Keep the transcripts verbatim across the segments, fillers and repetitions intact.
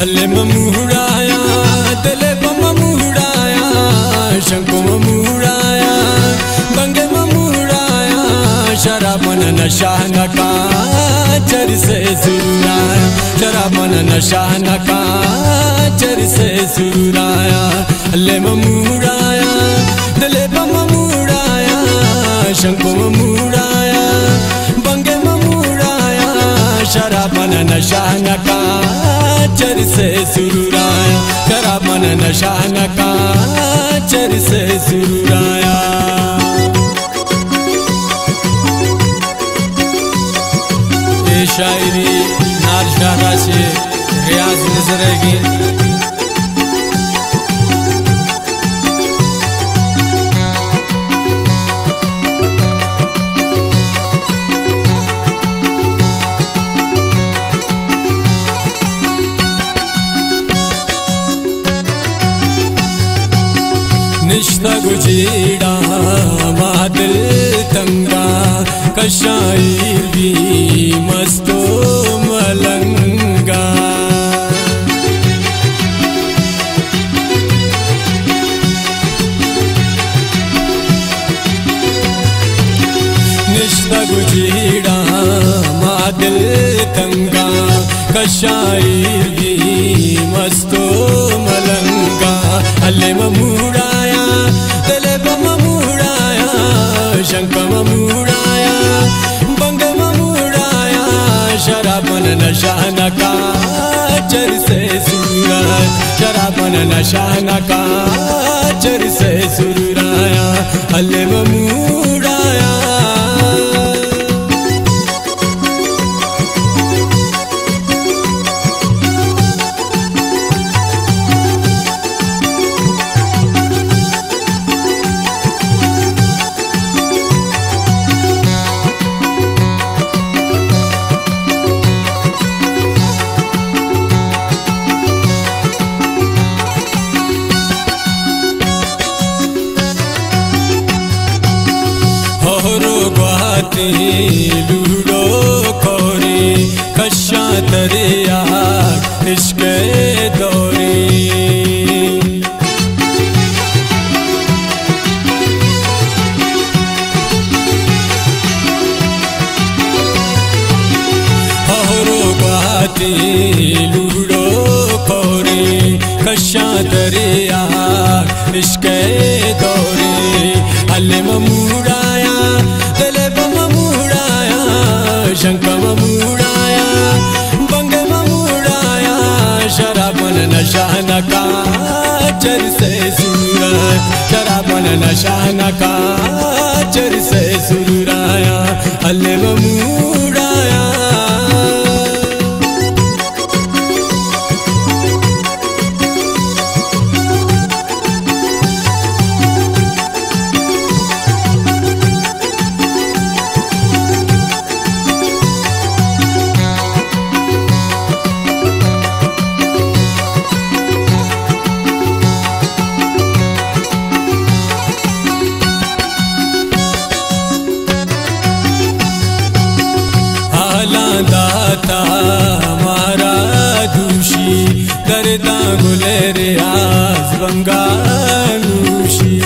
हले ममुड़ाया तले ममुड़ाया शंको ममुड़ाया बंगे ममुड़ाया शराब मन नशा न काचर से सुराया शराब मन नशा न काचर से सुराया हले ममुड़ाया तले ममुड़ाया शंको ममुड़ाया बंगे ममुड़ाया शराब मन नशा न का चर से सुराया करा मन नशा न का चर से सुराया ये शायरी नाज दादा से रियाज नजरेगी निश्ता गुजीड़ा मादिल तंगा कशायर भी मस्तो मलंगा निश्ता गुजीड़ा मादिल तंगा कशायर भी मस्तो मलंगा हले ममूड़ा नशा न का चर से सुराया शराब मन नशा न का चर से सुराया हले ममुड़ाया लूडो खोरी कशा दरिया इश्क दौरी हरो बाती लूडो खोरी कशा दरिया इश्क दौरी हले ममुड़ाया शंका ममुड़ाया बंगे ममुड़ाया शराब मन नशा न का चर से सुराया शराब मन नशा न का चर से सुराया हले ममुड़ाया दाता हमारा दूषी करता गुले रियाज बंगालूशी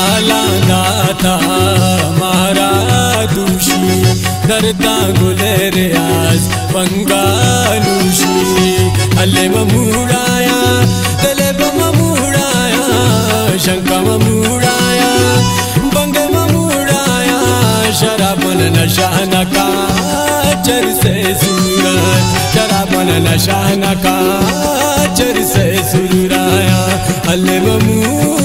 आला दाता हमारा दूषी करता गुले रियाज बंगालूशी हले ममुड़ाया शंका ममुड़ाया बंगे ममुड़ाया शराब मन नशा न का चर से सुराया शराब मन नशा न का चर से सुराया हले ममू